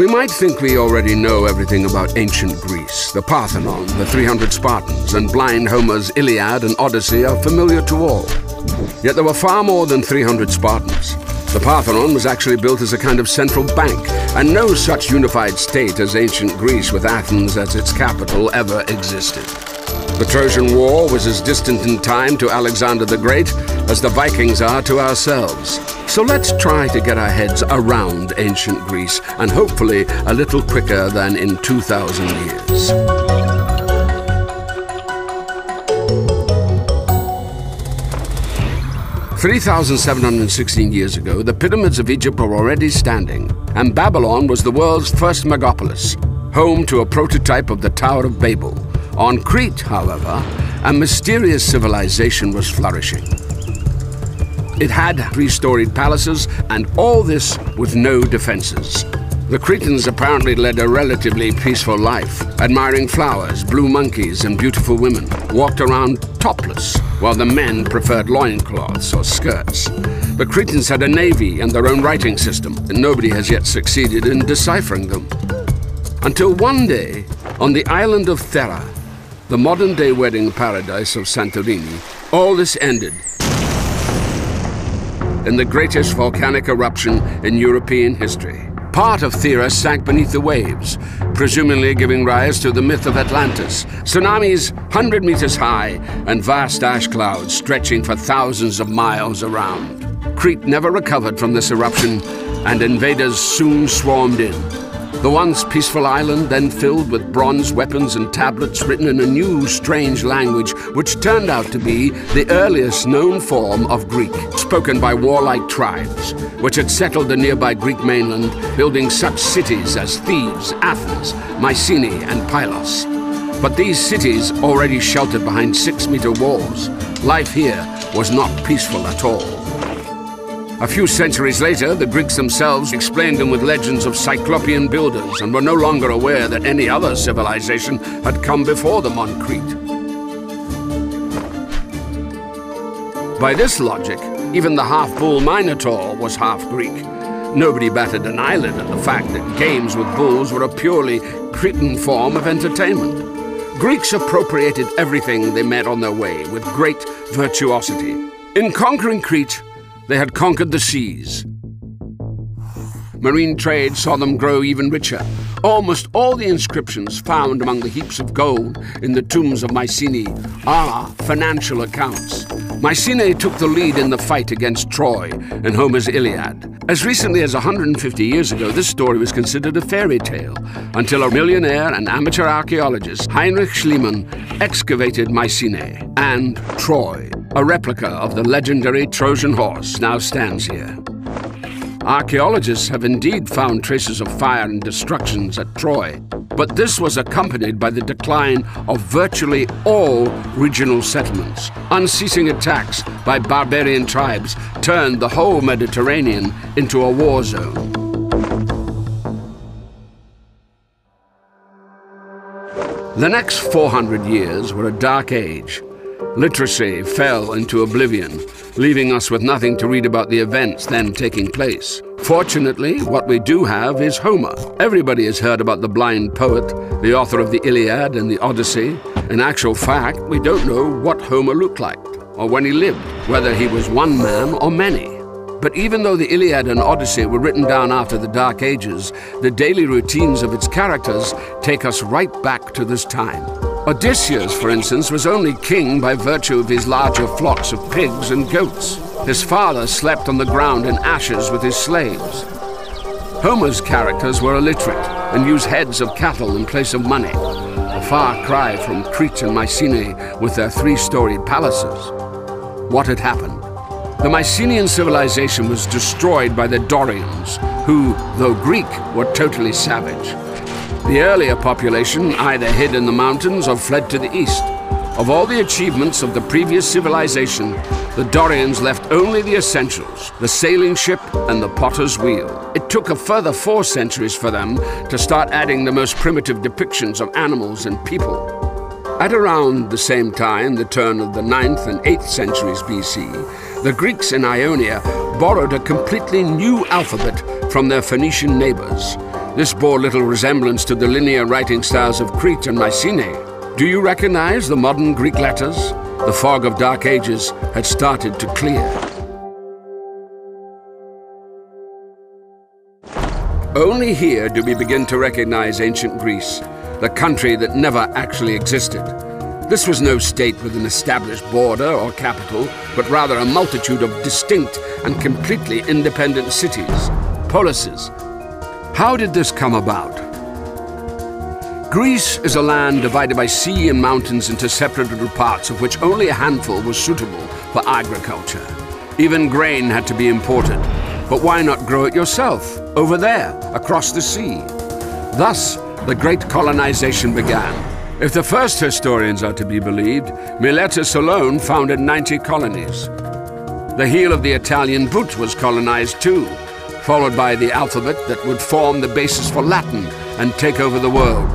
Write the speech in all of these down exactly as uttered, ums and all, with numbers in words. We might think we already know everything about ancient Greece. The Parthenon, the three hundred Spartans, and blind Homer's Iliad and Odyssey are familiar to all. Yet there were far more than three hundred Spartans. The Parthenon was actually built as a kind of central bank, and no such unified state as ancient Greece with Athens as its capital ever existed. The Trojan War was as distant in time to Alexander the Great as the Vikings are to ourselves. So let's try to get our heads around ancient Greece, and hopefully a little quicker than in two thousand years. three thousand seven hundred sixteen years ago, the pyramids of Egypt were already standing, and Babylon was the world's first megapolis, home to a prototype of the Tower of Babel. On Crete, however, a mysterious civilization was flourishing. It had three-storied palaces, and all this with no defenses. The Cretans apparently led a relatively peaceful life, admiring flowers, blue monkeys, and beautiful women, walked around topless, while the men preferred loincloths or skirts. The Cretans had a navy and their own writing system, and nobody has yet succeeded in deciphering them. Until one day, on the island of Thera, the modern-day wedding paradise of Santorini, all this ended in the greatest volcanic eruption in European history. Part of Thera sank beneath the waves, presumably giving rise to the myth of Atlantis, tsunamis one hundred meters high and vast ash clouds stretching for thousands of miles around. Crete never recovered from this eruption, and invaders soon swarmed in. The once peaceful island, then filled with bronze weapons and tablets written in a new, strange language, which turned out to be the earliest known form of Greek, spoken by warlike tribes, which had settled the nearby Greek mainland, building such cities as Thebes, Athens, Mycenae, and Pylos. But these cities already sheltered behind six-meter walls. Life here was not peaceful at all. A few centuries later, the Greeks themselves explained them with legends of Cyclopean builders and were no longer aware that any other civilization had come before them on Crete. By this logic, even the half-bull Minotaur was half-Greek. Nobody batted an eyelid at the fact that games with bulls were a purely Cretan form of entertainment. Greeks appropriated everything they met on their way with great virtuosity. In conquering Crete, they had conquered the seas. Marine trade saw them grow even richer. Almost all the inscriptions found among the heaps of gold in the tombs of Mycenae are financial accounts. Mycenae took the lead in the fight against Troy in Homer's Iliad. As recently as one hundred fifty years ago, this story was considered a fairy tale until a millionaire and amateur archaeologist, Heinrich Schliemann, excavated Mycenae, and Troy, a replica of the legendary Trojan horse, now stands here. Archaeologists have indeed found traces of fire and destructions at Troy, but this was accompanied by the decline of virtually all regional settlements. Unceasing attacks by barbarian tribes turned the whole Mediterranean into a war zone. The next four hundred years were a dark age. Literacy fell into oblivion, leaving us with nothing to read about the events then taking place. Fortunately, what we do have is Homer. Everybody has heard about the blind poet, the author of the Iliad and the Odyssey. In actual fact, we don't know what Homer looked like, or when he lived, whether he was one man or many. But even though the Iliad and Odyssey were written down after the Dark Ages, the daily routines of its characters take us right back to this time. Odysseus, for instance, was only king by virtue of his larger flocks of pigs and goats. His father slept on the ground in ashes with his slaves. Homer's characters were illiterate and used heads of cattle in place of money, a far cry from Crete and Mycenae with their three-storied palaces. What had happened? The Mycenaean civilization was destroyed by the Dorians, who, though Greek, were totally savage. The earlier population either hid in the mountains or fled to the east. Of all the achievements of the previous civilization, the Dorians left only the essentials, the sailing ship and the potter's wheel. It took a further four centuries for them to start adding the most primitive depictions of animals and people. At around the same time, the turn of the ninth and eighth centuries B C, the Greeks in Ionia borrowed a completely new alphabet from their Phoenician neighbors. This bore little resemblance to the linear writing styles of Crete and Mycenae. Do you recognize the modern Greek letters? The fog of Dark Ages had started to clear. Only here do we begin to recognize ancient Greece, the country that never actually existed. This was no state with an established border or capital, but rather a multitude of distinct and completely independent cities, polises. How did this come about? Greece is a land divided by sea and mountains into separate little parts, of which only a handful was suitable for agriculture. Even grain had to be imported. But why not grow it yourself, over there, across the sea? Thus, the great colonization began. If the first historians are to be believed, Miletus alone founded ninety colonies. The heel of the Italian boot was colonized too, followed by the alphabet that would form the basis for Latin and take over the world.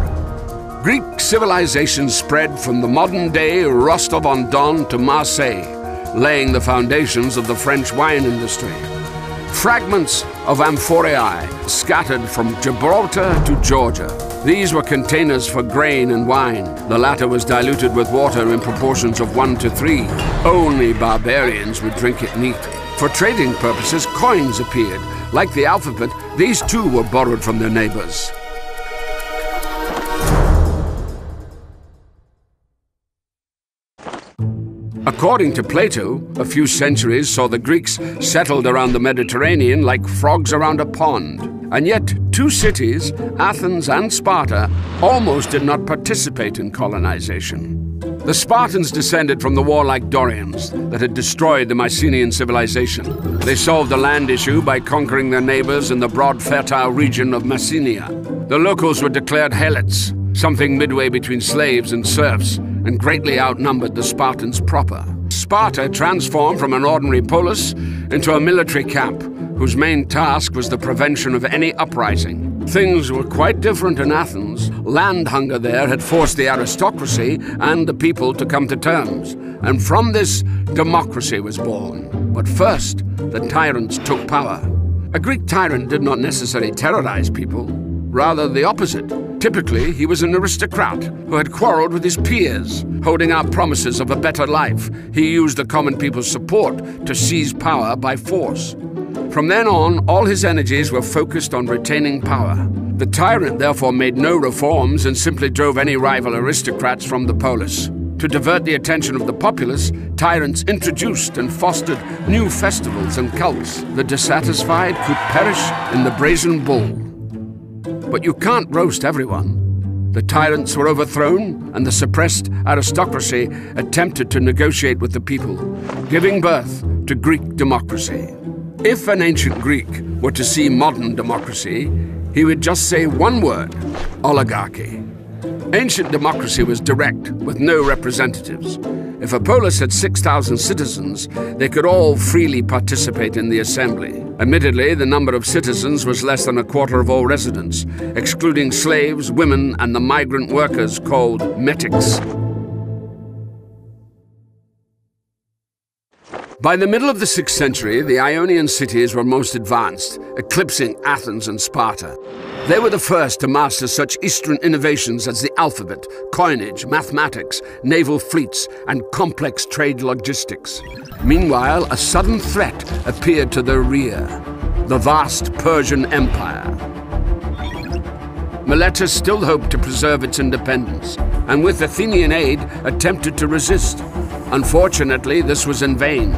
Greek civilization spread from the modern-day Rostov-on-Don to Marseille, laying the foundations of the French wine industry. Fragments of amphorae scattered from Gibraltar to Georgia. These were containers for grain and wine. The latter was diluted with water in proportions of one to three. Only barbarians would drink it neat. For trading purposes, coins appeared. Like the alphabet, these too were borrowed from their neighbors. According to Plato, a few centuries saw the Greeks settled around the Mediterranean like frogs around a pond. And yet, two cities, Athens and Sparta, almost did not participate in colonization. The Spartans descended from the warlike Dorians that had destroyed the Mycenaean civilization. They solved the land issue by conquering their neighbors in the broad, fertile region of Mycenae. The locals were declared helots, something midway between slaves and serfs, and greatly outnumbered the Spartans proper. Sparta transformed from an ordinary polis into a military camp whose main task was the prevention of any uprising. Things were quite different in Athens. Land hunger there had forced the aristocracy and the people to come to terms, and from this, democracy was born. But first, the tyrants took power. A Greek tyrant did not necessarily terrorize people, rather the opposite. Typically, he was an aristocrat who had quarreled with his peers, holding out promises of a better life. He used the common people's support to seize power by force. From then on, all his energies were focused on retaining power. The tyrant therefore made no reforms and simply drove any rival aristocrats from the polis. To divert the attention of the populace, tyrants introduced and fostered new festivals and cults. The dissatisfied could perish in the brazen bull. But you can't roast everyone. The tyrants were overthrown, and the suppressed aristocracy attempted to negotiate with the people, giving birth to Greek democracy. If an ancient Greek were to see modern democracy, he would just say one word: oligarchy. Ancient democracy was direct, with no representatives. If a polis had six thousand citizens, they could all freely participate in the assembly. Admittedly, the number of citizens was less than a quarter of all residents, excluding slaves, women, and the migrant workers called metics. By the middle of the sixth century, the Ionian cities were most advanced, eclipsing Athens and Sparta. They were the first to master such Eastern innovations as the alphabet, coinage, mathematics, naval fleets, and complex trade logistics. Meanwhile, a sudden threat appeared to their rear: the vast Persian Empire. Miletus still hoped to preserve its independence, and with Athenian aid, attempted to resist. Unfortunately, this was in vain,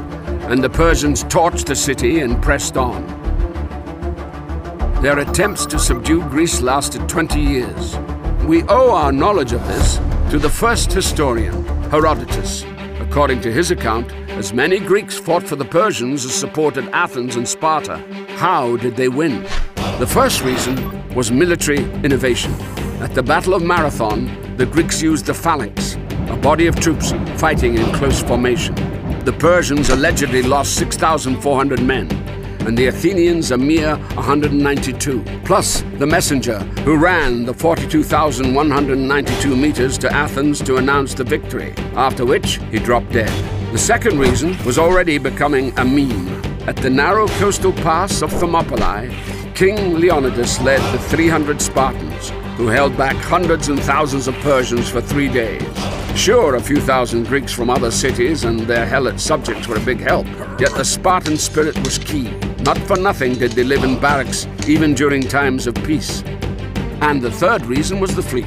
and the Persians torched the city and pressed on. Their attempts to subdue Greece lasted twenty years. We owe our knowledge of this to the first historian, Herodotus. According to his account, as many Greeks fought for the Persians as supported Athens and Sparta. How did they win? The first reason was military innovation. At the Battle of Marathon, the Greeks used the phalanx, a body of troops fighting in close formation. The Persians allegedly lost six thousand four hundred men, and the Athenians a mere one hundred ninety-two, plus the messenger who ran the forty-two thousand one hundred ninety-two meters to Athens to announce the victory, after which he dropped dead. The second reason was already becoming a meme. At the narrow coastal pass of Thermopylae, King Leonidas led the three hundred Spartans, who held back hundreds and thousands of Persians for three days. Sure, a few thousand Greeks from other cities and their Helot subjects were a big help, yet the Spartan spirit was key. Not for nothing did they live in barracks, even during times of peace. And the third reason was the fleet.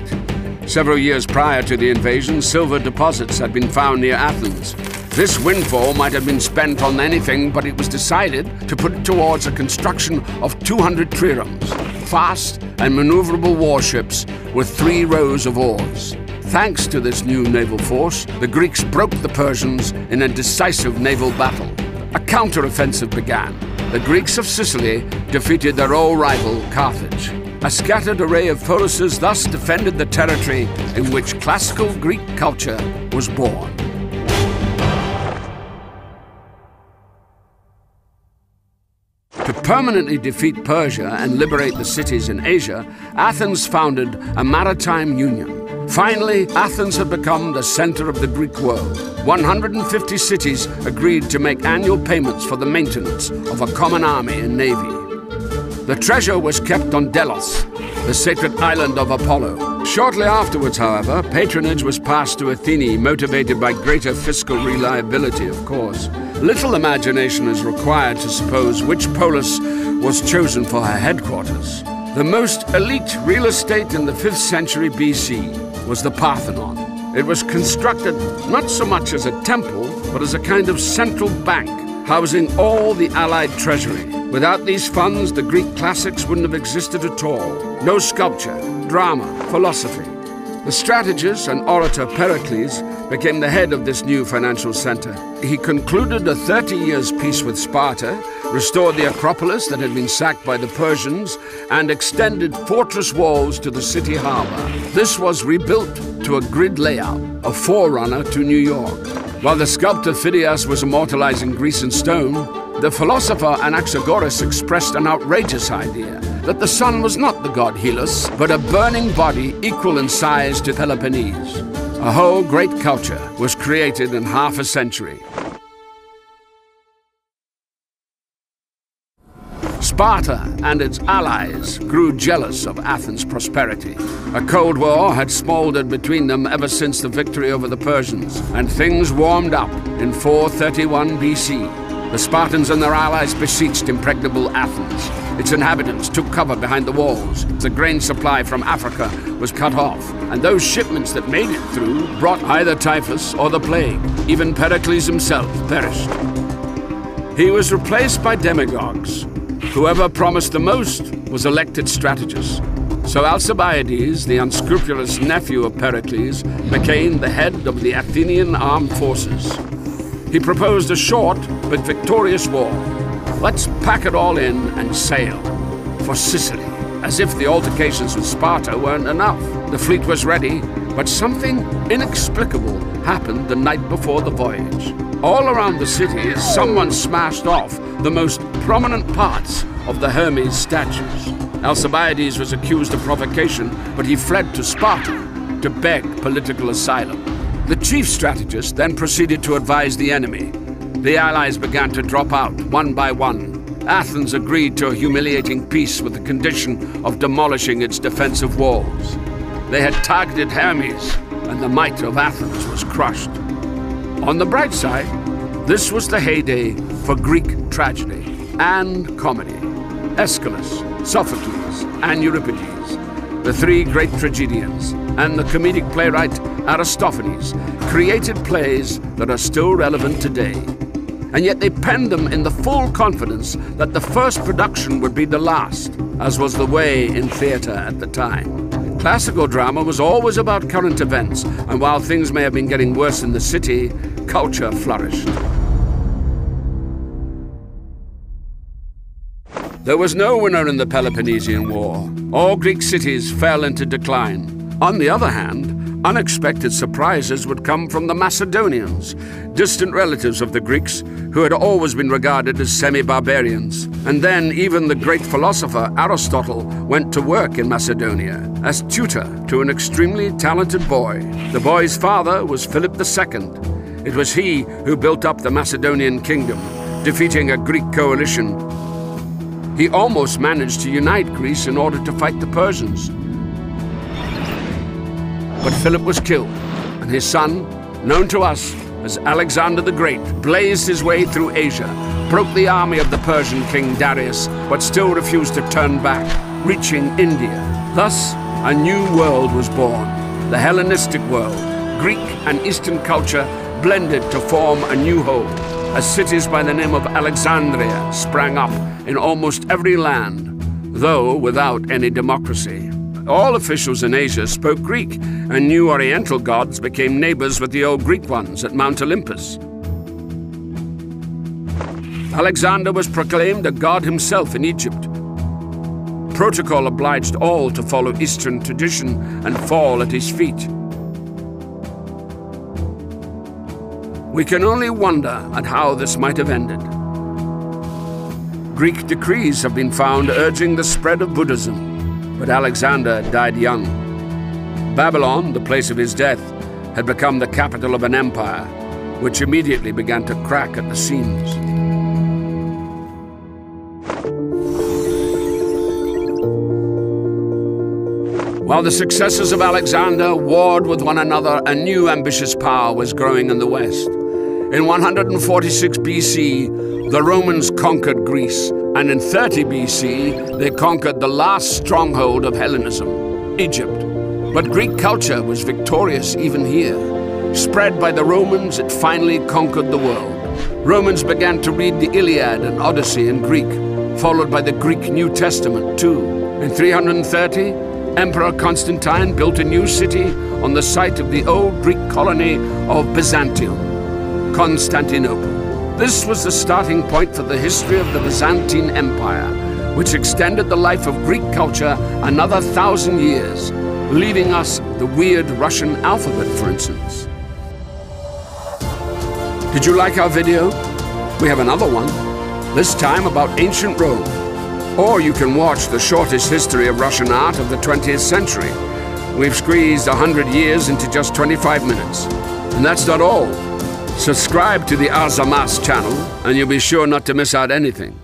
Several years prior to the invasion, silver deposits had been found near Athens. This windfall might have been spent on anything, but it was decided to put it towards a construction of two hundred triremes, fast and maneuverable warships with three rows of oars. Thanks to this new naval force, the Greeks broke the Persians in a decisive naval battle. A counter-offensive began. The Greeks of Sicily defeated their old rival, Carthage. A scattered array of phalanxes thus defended the territory in which classical Greek culture was born. To permanently defeat Persia and liberate the cities in Asia, Athens founded a maritime union. Finally, Athens had become the center of the Greek world. one hundred fifty cities agreed to make annual payments for the maintenance of a common army and navy. The treasure was kept on Delos, the sacred island of Apollo. Shortly afterwards, however, patronage was passed to Athene, motivated by greater fiscal reliability, of course. Little imagination is required to suppose which polis was chosen for her headquarters. The most elite real estate in the fifth century B C was the Parthenon. It was constructed not so much as a temple, but as a kind of central bank, housing all the allied treasury. Without these funds, the Greek classics wouldn't have existed at all. No sculpture, drama, philosophy. The strategist and orator Pericles became the head of this new financial center. He concluded a thirty years peace with Sparta, restored the Acropolis that had been sacked by the Persians, and extended fortress walls to the city harbor. This was rebuilt to a grid layout, a forerunner to New York. While the sculptor Phidias was immortalizing Greece in stone, the philosopher Anaxagoras expressed an outrageous idea that the sun was not the god Helios, but a burning body equal in size to Peloponnese. A whole great culture was created in half a century. Sparta and its allies grew jealous of Athens' prosperity. A cold war had smoldered between them ever since the victory over the Persians, and things warmed up in four thirty-one B C. The Spartans and their allies besieged impregnable Athens. Its inhabitants took cover behind the walls. The grain supply from Africa was cut off, and those shipments that made it through brought either typhus or the plague. Even Pericles himself perished. He was replaced by demagogues. Whoever promised the most was elected strategist. So Alcibiades, the unscrupulous nephew of Pericles, became the head of the Athenian armed forces. He proposed a short but victorious war. Let's pack it all in and sail for Sicily, as if the altercations with Sparta weren't enough. The fleet was ready, but something inexplicable happened the night before the voyage. All around the city, someone smashed off the most prominent parts of the Hermes statues. Alcibiades was accused of provocation, but he fled to Sparta to beg political asylum. The chief strategist then proceeded to advise the enemy. The allies began to drop out, one by one. Athens agreed to a humiliating peace with the condition of demolishing its defensive walls. They had targeted Hermes, and the might of Athens was crushed. On the bright side, this was the heyday for Greek tragedy and comedy. Aeschylus, Sophocles, and Euripides, the three great tragedians, and the comedic playwright Aristophanes created plays that are still relevant today. And yet they penned them in the full confidence that the first production would be the last, as was the way in theater at the time. Classical drama was always about current events, and while things may have been getting worse in the city, culture flourished. There was no winner in the Peloponnesian War. All Greek cities fell into decline. On the other hand, unexpected surprises would come from the Macedonians, distant relatives of the Greeks who had always been regarded as semi-barbarians. And then even the great philosopher Aristotle went to work in Macedonia as tutor to an extremely talented boy. The boy's father was Philip the Second. It was he who built up the Macedonian kingdom, defeating a Greek coalition. He almost managed to unite Greece in order to fight the Persians. But Philip was killed, and his son, known to us as Alexander the Great, blazed his way through Asia, broke the army of the Persian king Darius, but still refused to turn back, reaching India. Thus, a new world was born, the Hellenistic world. Greek and Eastern culture blended to form a new whole, as cities by the name of Alexandria sprang up in almost every land, though without any democracy. All officials in Asia spoke Greek, and new Oriental gods became neighbors with the old Greek ones at Mount Olympus. Alexander was proclaimed a god himself in Egypt. Protocol obliged all to follow Eastern tradition and fall at his feet. We can only wonder at how this might have ended. Greek decrees have been found urging the spread of Buddhism, but Alexander died young. Babylon, the place of his death, had become the capital of an empire, which immediately began to crack at the seams. While the successors of Alexander warred with one another, a new ambitious power was growing in the West. In one hundred forty-six B C, the Romans conquered Greece, and in thirty B C, they conquered the last stronghold of Hellenism, Egypt. But Greek culture was victorious even here. Spread by the Romans, it finally conquered the world. Romans began to read the Iliad and Odyssey in Greek, followed by the Greek New Testament too. In three hundred thirty, Emperor Constantine built a new city on the site of the old Greek colony of Byzantium, Constantinople. This was the starting point for the history of the Byzantine Empire, which extended the life of Greek culture another thousand years, leaving us the weird Russian alphabet, for instance. Did you like our video? We have another one, this time about ancient Rome. Or you can watch the shortest history of Russian art of the twentieth century. We've squeezed one hundred years into just twenty-five minutes. And that's not all. Subscribe to the Arzamas channel and you'll be sure not to miss out anything.